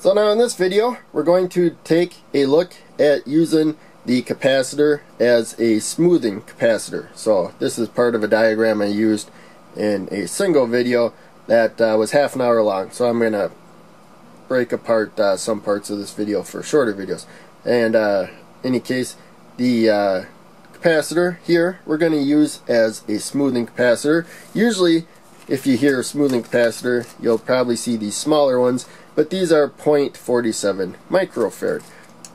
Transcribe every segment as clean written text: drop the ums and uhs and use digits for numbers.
So now in this video, we're going to take a look at using the capacitor as a smoothing capacitor. So this is part of a diagram I used in a single video that was half an hour long. So I'm going to break apart some parts of this video for shorter videos. And in any case, the capacitor here we're going to use as a smoothing capacitor. Usually if you hear smoothing capacitor, you'll probably see these smaller ones, but these are 0.47 microfarad,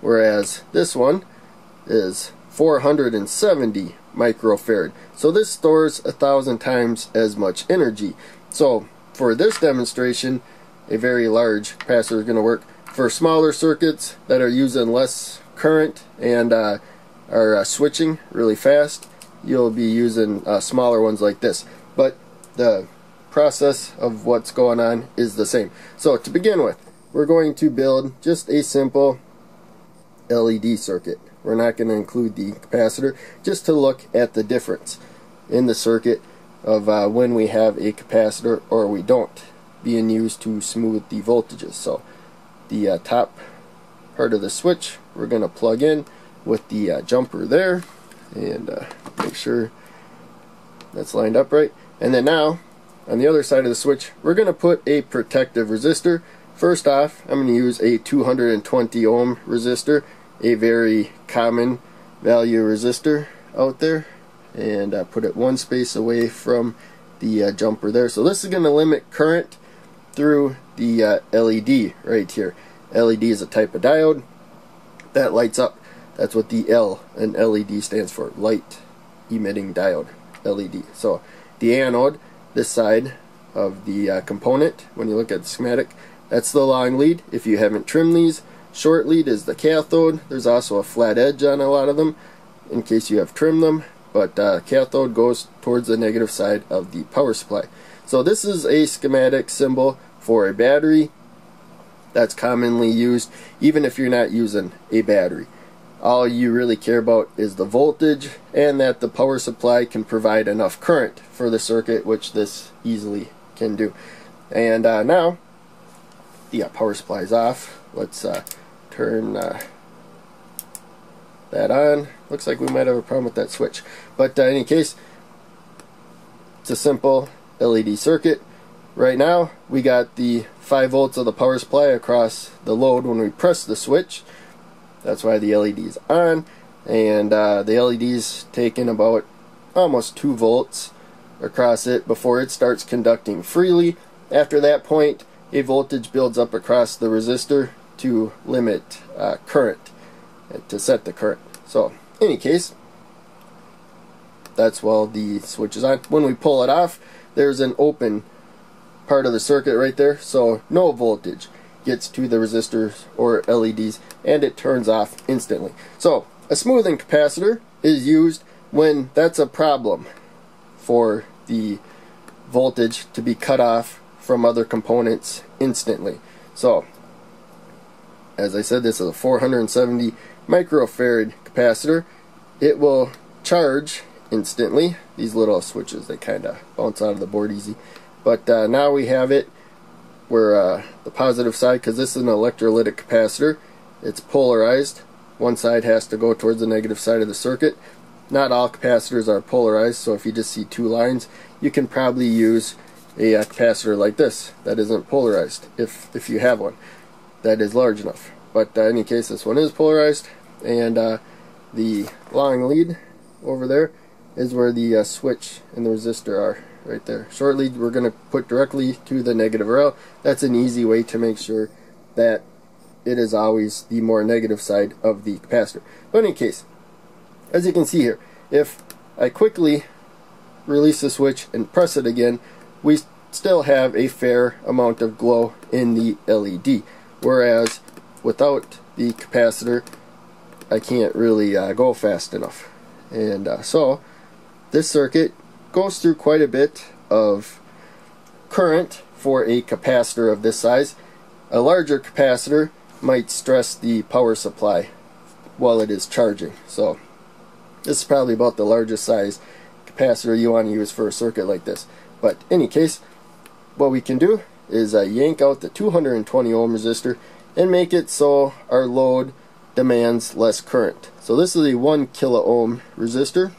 whereas this one is 470 microfarad. So this stores 1,000 times as much energy. So for this demonstration, a very large capacitor is going to work. For smaller circuits that are using less current and are switching really fast, you'll be using smaller ones like this. But the process of what's going on is the same. So to begin with, we're going to build just a simple LED circuit. We're not going to include the capacitor, just to look at the difference in the circuit of when we have a capacitor or we don't being used to smooth the voltages. So the top part of the switch we're going to plug in with the jumper there, and make sure that's lined up right. And then now on the other side of the switch we're going to put a protective resistor. First off, I'm going to use a 220 ohm resistor, a very common value resistor out there, and put it one space away from the jumper there. So this is going to limit current through the LED right here. LED is a type of diode that lights up. That's what the L in LED stands for, light emitting diode, LED. So the anode, this side of the component, when you look at the schematic, that's the long lead if you haven't trimmed these. Short lead is the cathode. There's also a flat edge on a lot of them in case you have trimmed them, but cathode goes towards the negative side of the power supply. So this is a schematic symbol for a battery that's commonly used even if you're not using a battery. All you really care about is the voltage and that the power supply can provide enough current for the circuit, which this easily can do. And now the power supply is off. Let's turn that on. Looks like we might have a problem with that switch, but in any case, it's a simple LED circuit. Right now we got the 5 volts of the power supply across the load when we press the switch. That's why the LED is on, and the LED's taking about almost 2 volts across it before it starts conducting freely. After that point, a voltage builds up across the resistor to limit current, to set the current. So in any case, that's while the switch is on. When we pull it off, there's an open part of the circuit right there, so no voltage gets to the resistors or LEDs, and it turns off instantly. So a smoothing capacitor is used when that's a problem for the voltage to be cut off from other components instantly. So as I said, this is a 470 microfarad capacitor. It will charge instantly. These little switches, they kind of bounce out of the board easy. But now we have it where the positive side, because this is an electrolytic capacitor, it's polarized. One side has to go towards the negative side of the circuit. Not all capacitors are polarized, so if you just see two lines, you can probably use a capacitor like this that isn't polarized, if you have one that is large enough. But in any case, this one is polarized, and the long lead over there is where the switch and the resistor are right there. Short lead we're going to put directly to the negative rail. That's an easy way to make sure that it is always the more negative side of the capacitor. But in any case, as you can see here, if I quickly release the switch and press it again, we still have a fair amount of glow in the LED, whereas without the capacitor I can't really go fast enough. And so this circuit goes through quite a bit of current for a capacitor of this size. A larger capacitor might stress the power supply while it is charging. So this is probably about the largest size capacitor you want to use for a circuit like this. But in any case, what we can do is yank out the 220 ohm resistor and make it so our load demands less current. So this is a 1 kilo ohm resistor.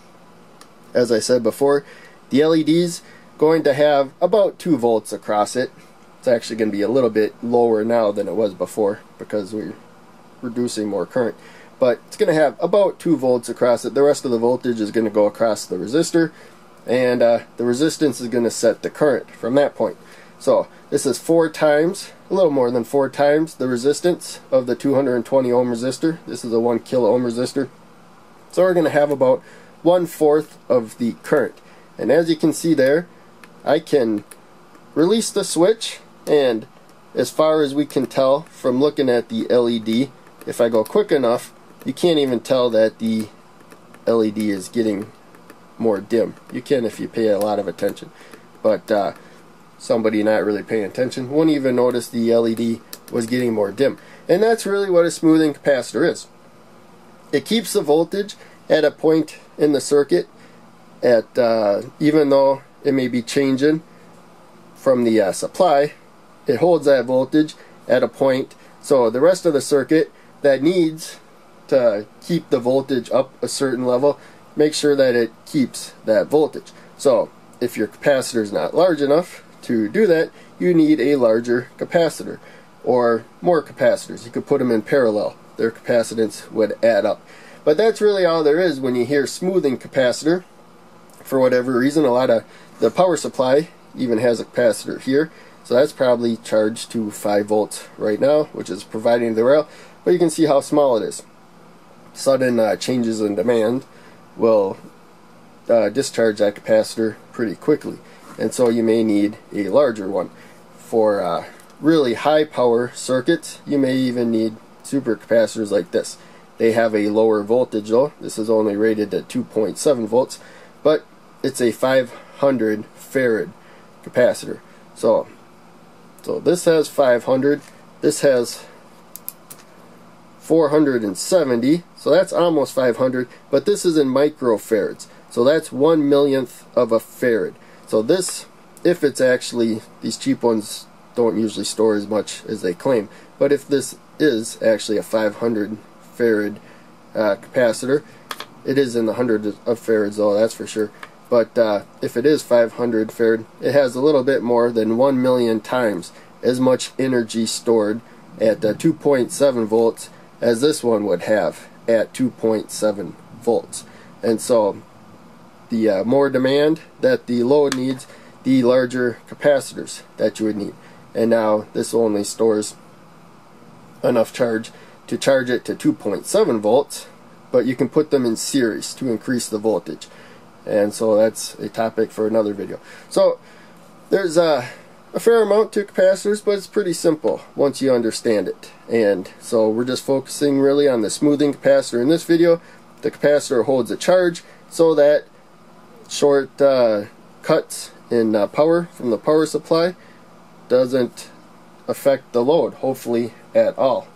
As I said before, the LED's going to have about 2 volts across it. It's actually going to be a little bit lower now than it was before because we're reducing more current, but it's going to have about 2 volts across it. The rest of the voltage is going to go across the resistor, and the resistance is going to set the current from that point. So this is a little more than four times the resistance of the 220 ohm resistor. This is a 1 kilo ohm resistor. So we're going to have about 1/4 of the current. And as you can see there, I can release the switch, and as far as we can tell from looking at the LED, if I go quick enough, you can't even tell that the LED is getting more dim. You can if you pay a lot of attention, but somebody not really paying attention wouldn't even notice the LED was getting more dim. And that's really what a smoothing capacitor is. It keeps the voltage at a point in the circuit at even though it may be changing from the supply, it holds that voltage at a point, so the rest of the circuit that needs to keep the voltage up a certain level, make sure that it keeps that voltage. So if your capacitor is not large enough to do that, you need a larger capacitor or more capacitors. You could put them in parallel. Their capacitance would add up. But that's really all there is when you hear smoothing capacitor. For whatever reason, a lot of the power supply even has a capacitor here, so that's probably charged to 5 volts right now, which is providing the rail, but you can see how small it is. Sudden changes in demand will discharge that capacitor pretty quickly, and so you may need a larger one. For really high power circuits, you may even need super capacitors like this. They have a lower voltage though. This is only rated at 2.7 volts, but it's a 500 farad capacitor. So this has 500, this has 470, so that's almost 500, but this is in microfarads, so that's 1/1,000,000 of a farad. So this, if it's actually, these cheap ones don't usually store as much as they claim, but if this is actually a 500 farad capacitor, it is in the hundreds of farads though, that's for sure. But if it is 500 farad, it has a little bit more than 1,000,000 times as much energy stored at 2.7 volts as this one would have at 2.7 volts. And so the more demand that the load needs, the larger capacitors that you would need. And now this only stores enough charge to charge it to 2.7 volts, but you can put them in series to increase the voltage. And so that's a topic for another video. So there's a fair amount to capacitors, but it's pretty simple once you understand it. And so we're just focusing really on the smoothing capacitor in this video. The capacitor holds a charge so that short cuts in power from the power supply doesn't affect the load, hopefully, at all.